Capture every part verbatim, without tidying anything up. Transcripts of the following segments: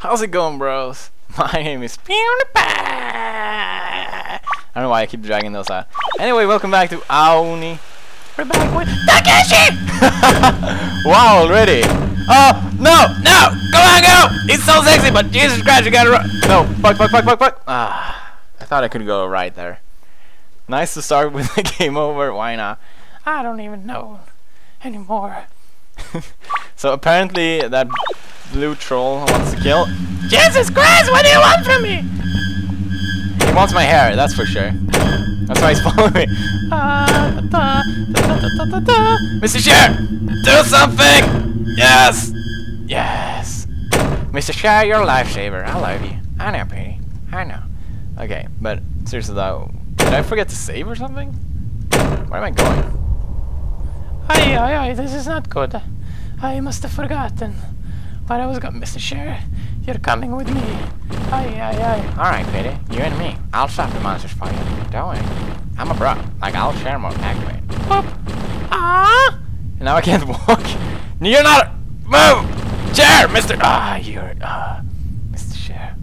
How's it going, bros? My name is PewDiePie! I don't know why I keep dragging those out. Anyway, welcome back to Ao Oni. We're back with Takeshi! Wow, already! Oh, no! No! Come on, go! It's so sexy, but Jesus Christ, you gotta run! No, fuck, fuck, fuck, fuck, fuck! Ah, I thought I could go right there. Nice to start with the game over, why not? I don't even know anymore. So apparently that blue troll wants to kill. Jesus Christ, what do you want from me? He wants my hair, that's for sure. That's why he's following me. Ah, da, da, da, da, da, da. Mister Share, do something! Yes! Yes! Mister Share, you're a lifesaver. I love you. I know, pretty. I know. Okay, but seriously though, did I forget to save or something? Where am I going? Aye, aye, aye, this is not good. I must have forgotten what I was going. Mister Share, you're coming with me. Aye, aye, aye. Alright, Petty, you and me. I'll stop the monsters for you. Don't worry. I'm a bro. Like, I'll share more. Activate. Boop. Ah! And now I can't walk. You're not. Move! Share, Mister. Ah, you're. Ah. Mister Share.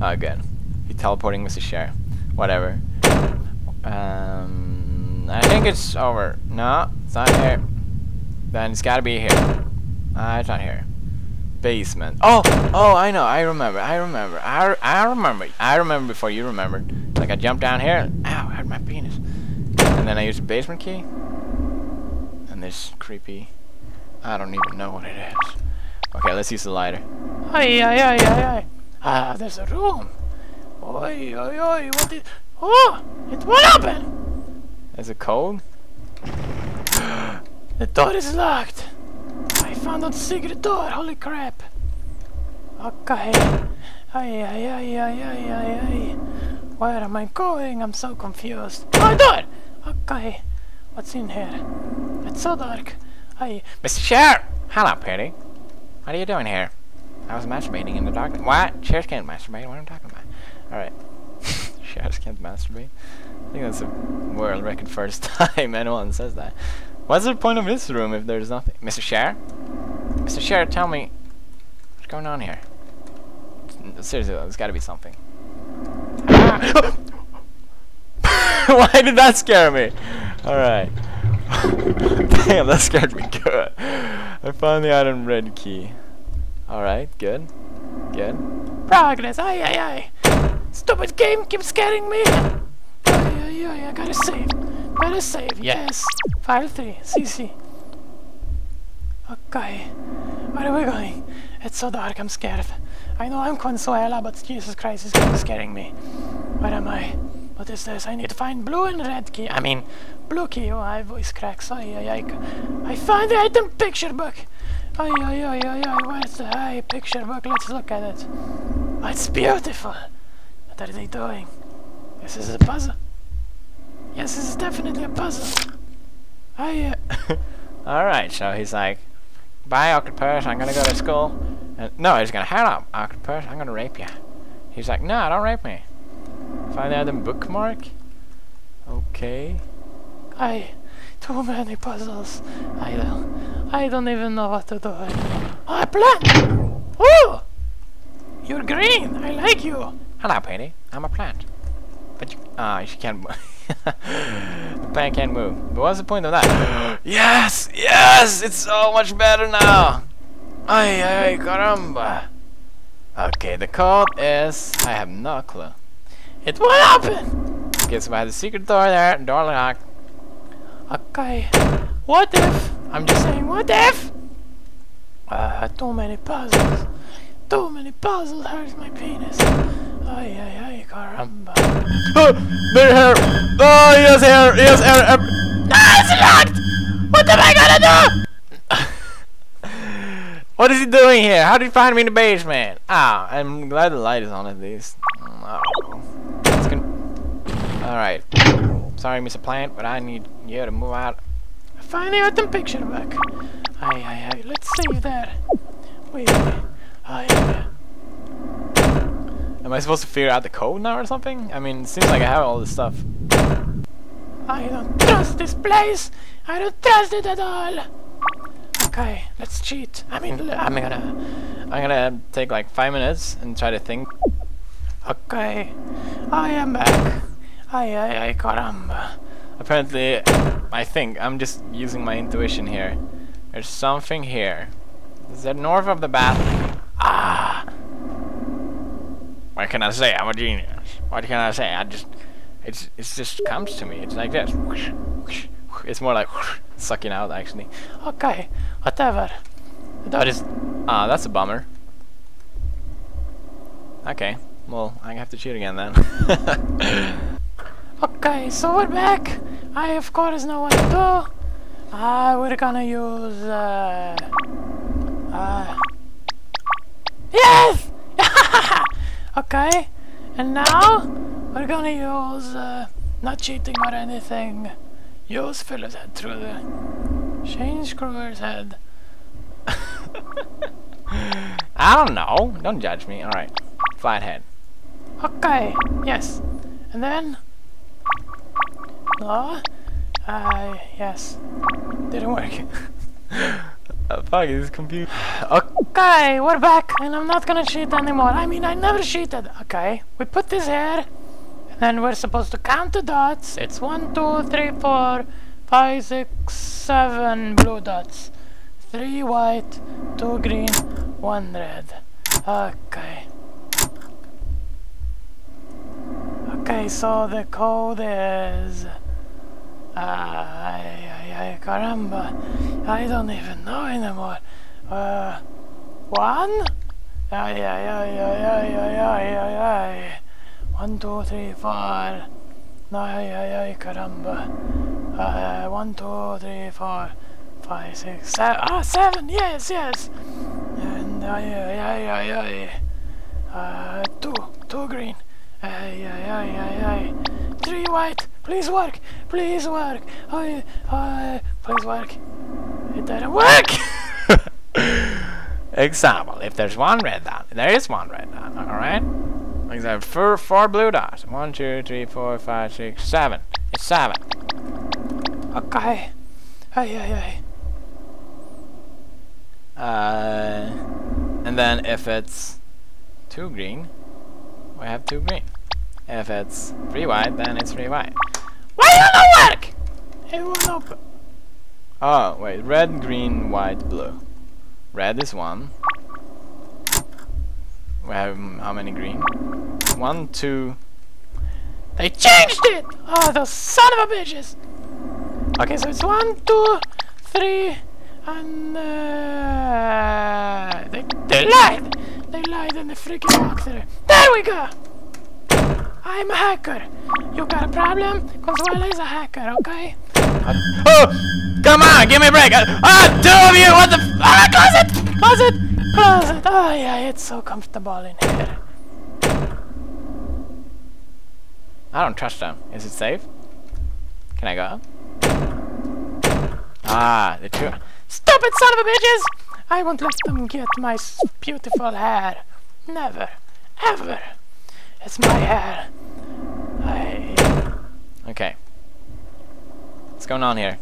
Oh, good. You're teleporting Mister Share. Whatever. Um. I think it's over. No, it's not here. Then it's gotta be here. Uh, it's not here. Basement. Oh! Oh, I know. I remember. I remember. I, re I remember. I remember before you remembered. Like, I jumped down here. And, ow, I hurt my penis. And then I used the basement key. And this creepy... I don't even know what it is. Okay, let's use the lighter. Aye, aye, aye, aye, aye. Ah, there's a room. Oi, oi, oi. What did... Oh! It won't open! Is it cold? The door is locked! I found a secret door, holy crap! Okay. Ay, ay, ay, ay, ay, ay, ay. Where am I going? I'm so confused. Oh, door! Okay. What's in here? It's so dark. Ay. Mister Share! Hello, Petty. What are you doing here? I was masturbating in the dark. What? Shares can't masturbate. What am I talking about? Alright. Shares can't masturbate. I think that's a world record first time anyone says that. What's the point of this room if there's nothing? Mister Share? Mister Share, tell me what's going on here? Seriously, there's gotta be something. Ah. Why did that scare me? Alright. Damn, that scared me good. I found the item red key. Alright, good. Good. Progress, aye aye aye. Stupid game keeps scaring me. I gotta save. Gotta save. Yes. File three. C C. Okay. Where are we going? It's so dark. I'm scared. I know I'm Consuela, but Jesus Christ is kind of scaring me. Where am I? What is this? I need to find blue and red key. I mean, blue key. Oh, I voice cracks. Ay, ay, ay. I found the item picture book. Ay, ay, ay, ay, ay. Where's the ay, picture book? Let's look at it. Oh, it's beautiful. What are they doing? This is a puzzle. Yes, this is definitely a puzzle. I, uh Alright, so he's like, bye, octopus, I'm gonna go to school. And no, he's gonna head up, octopus, I'm gonna rape you. He's like, no, don't rape me. Find out the bookmark. Okay. I, too many puzzles. I don't, I don't even know what to do. Oh, I plant! Oh! You're green, I like you. Hello, Penny, I'm a plant. But you, ah, uh, she can't. The plant can't move. But what's the point of that? Yes! Yes! It's so much better now! Ay, ay, caramba! Okay, the code is... I have no clue. It won't open! Okay, so I have the secret door there. Door locked. Okay. What if? I'm just saying, what if? Uh, too many puzzles. Too many puzzles hurts my penis. Ay, ay, ay, caramba. Oh, they're here! Oh, he has hair! He has hair! No, it's locked! What am I gonna do? What is he doing here? How did he find me in the basement? Ah, oh, I'm glad the light is on at least. Oh. Alright. Sorry, Mister Plant, but I need you to move out. Find out the picture book. Ay, ay, ay. Let's save that. Wait, wait. Ay, ay. Am I supposed to figure out the code now or something? I mean, it seems like I have all this stuff. I don't trust this place! I don't trust it at all! Okay, let's cheat. I mean, I'm gonna... I'm gonna take like five minutes and try to think. Okay, I am back. Ay ay ay caramba. Apparently, I think I'm just using my intuition here. There's something here. Is that north of the bath? Ah! What can I say? I'm a genius. What can I say? I just... It's, it's just comes to me. It's like this. It's more like sucking out, actually. Okay, whatever. That is... Ah, that's a bummer. Okay, well, I have to cheat again then. Okay, so we're back. I, of course, know what to do. Uh, we're gonna use... Uh, uh, yes! Okay, and now we're gonna use... Uh, not cheating or anything. Use Philip's head through the... Change Kruger's head. I don't know. Don't judge me. Alright. Flathead. Okay. Yes. And then... No? Uh, yes. Didn't work. Oh, fuck, this computer. Okay, we're back, and I'm not gonna cheat anymore. I mean, I never cheated. Okay, we put this here, and then we're supposed to count the dots. It's one, two, three, four, five, six, seven blue dots. Three white, two green, one red. Okay. Okay, so the code is... Ay, ay, ay, caramba. I don't even know anymore. Uh, one? Ay, ay, ay, ay, ay, ay, ay, ay, ay. One, two, three, four. Ay, ay, ay, caramba. Uh, one, two, three, four, five, six, seven. Ah, seven, yes, yes. And ay, ay, ay, ay, ay. Uh, two, two green. Ay, ay, ay, ay, ay. Three white. Please work. Please work. Ay, ay. Please work. It didn't work. Example. If there's one red dot, there is one red dot. All right. Example. Four, four blue dots. One, two, three, four, five, six, seven. It's seven. Okay. Ay, ay, ay. Uh. And then if it's two green. We have two green. If it's three white, then it's three white. Why do you not work? It won't open. Oh, wait. Red, green, white, blue. Red is one. We have how many green? One, two. They changed it! Oh, those son of a bitches! Okay, so it's one, two, three, and... Uh, they, they lied! They lied in the freaking walkthrough. There we go! I'm a hacker. You got a problem? Consuela is a hacker, okay? Uh, oh! Come on, give me a break! Ah, oh, two of you! What the f- Ah, close it! Close it! Close it! Oh yeah, it's so comfortable in here. I don't trust them. Is it safe? Can I go? Ah, the two- Stupid son of a bitches! I won't let them get my beautiful hair. Never. Ever. It's my hair. I... Okay. What's going on here?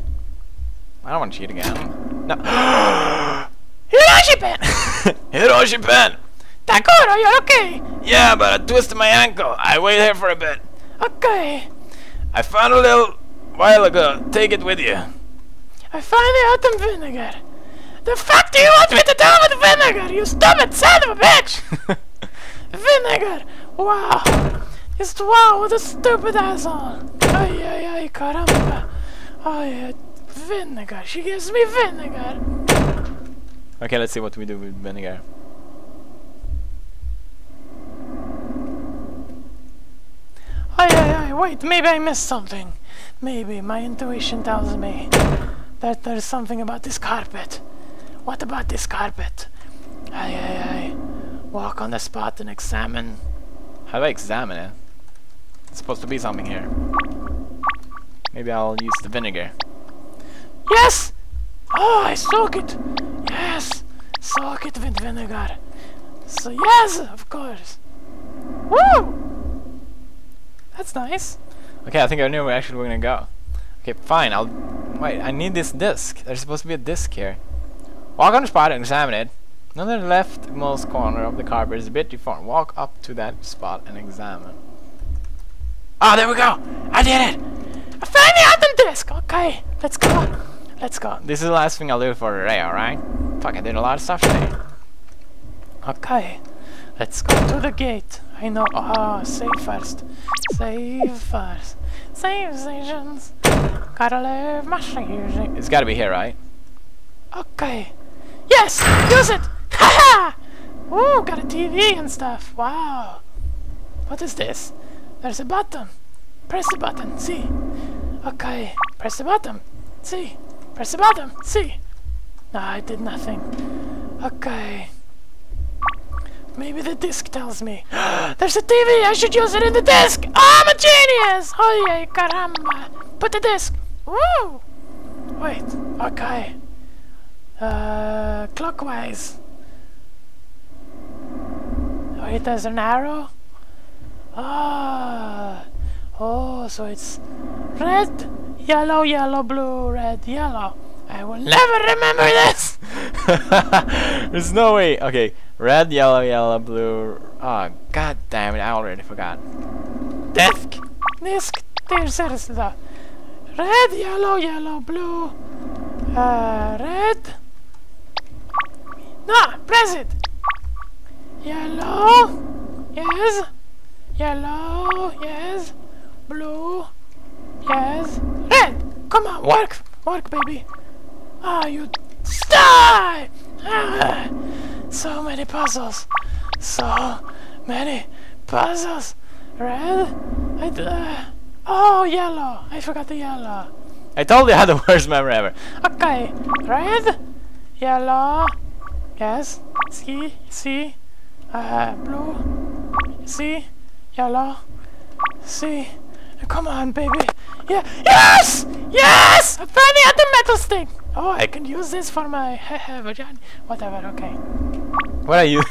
I don't want to cheat again. No. Hiroshi Pen! Hiroshi Pen! Takuro, you're okay? Yeah, but I twisted my ankle. I wait here for a bit. Okay. I found a little while ago. Take it with you. I found the autumn vinegar. The fuck do you want me to do with vinegar, you stupid son of a bitch! Vinegar! Wow! Just wow, what a stupid asshole! Ay, ay, ay, caramba! Ay, vinegar! She gives me vinegar! Okay, let's see what we do with vinegar. Ay, ay, ay, wait, maybe I missed something. Maybe my intuition tells me that there's something about this carpet. What about this carpet? Ay, ay, ay. Walk on the spot and examine. How do I examine it? It's supposed to be something here. Maybe I'll use the vinegar. Yes! Oh, I soak it! Yes! Soak it with vinegar. So, yes, of course. Woo! That's nice. Okay, I think I knew where actually we're gonna go. Okay, fine. I'll. Wait, I need this disc. There's supposed to be a disc here. Walk on the spot and examine it. Now the leftmost corner of the carpet is a bit deformed. Walk up to that spot and examine. Ah, oh, there we go! I did it! I finally opened the desk! Okay, let's go. Let's go. This is the last thing I'll do for today, alright? Fuck, I did a lot of stuff today. Okay. Let's go to the gate. I know. Ah, oh, save first. Save first. Save stations. Gotta leave my music. It's gotta be here, right? Okay. Yes! Use it! Haha! Ooh, got a T V and stuff. Wow. What is this? There's a button. Press the button. See. Okay. Press the button. See. Press the button. See. No, I did nothing. Okay. Maybe the disc tells me. There's a T V! I should use it in the disc! Oh, I'm a genius! Oh yeah, caramba! Put the disc! Woo! Wait, okay. Uh, clockwise. Wait, there's an arrow? Ah! Oh, so it's red, yellow, yellow, blue, red, yellow. I will never remember this! There's no way! Okay. Red, yellow, yellow, blue. Oh, god damn it, I already forgot. Disc! Disc! Red, yellow, yellow, blue. Uh, red. No! Press it! Yellow. Yes. Yellow. Yes. Blue. Yes. Red! Come on, work! Work, baby! Ah, oh, you die! Ah. So many puzzles, so many puzzles. Red, I d uh, oh yellow. I forgot the yellow. I totally had the worst memory ever. Okay, red, yellow, yes, see, see, uh, blue, see, yellow, see. Come on, baby. Yeah, yes, yes. I finally had the metal stick. Oh, I can use this for my vagina. Whatever, okay. What are you?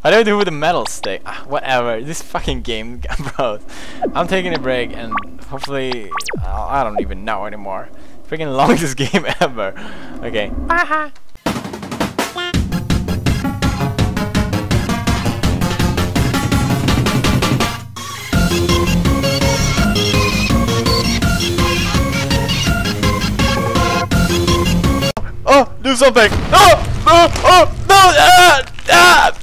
What do I do with the metal stick? Ah, whatever, this fucking game, bro. I'm taking a break and hopefully... Uh, I don't even know anymore. Freaking longest game ever. Okay. Haha. Do something! No! No! Oh! No! Ah! Ah!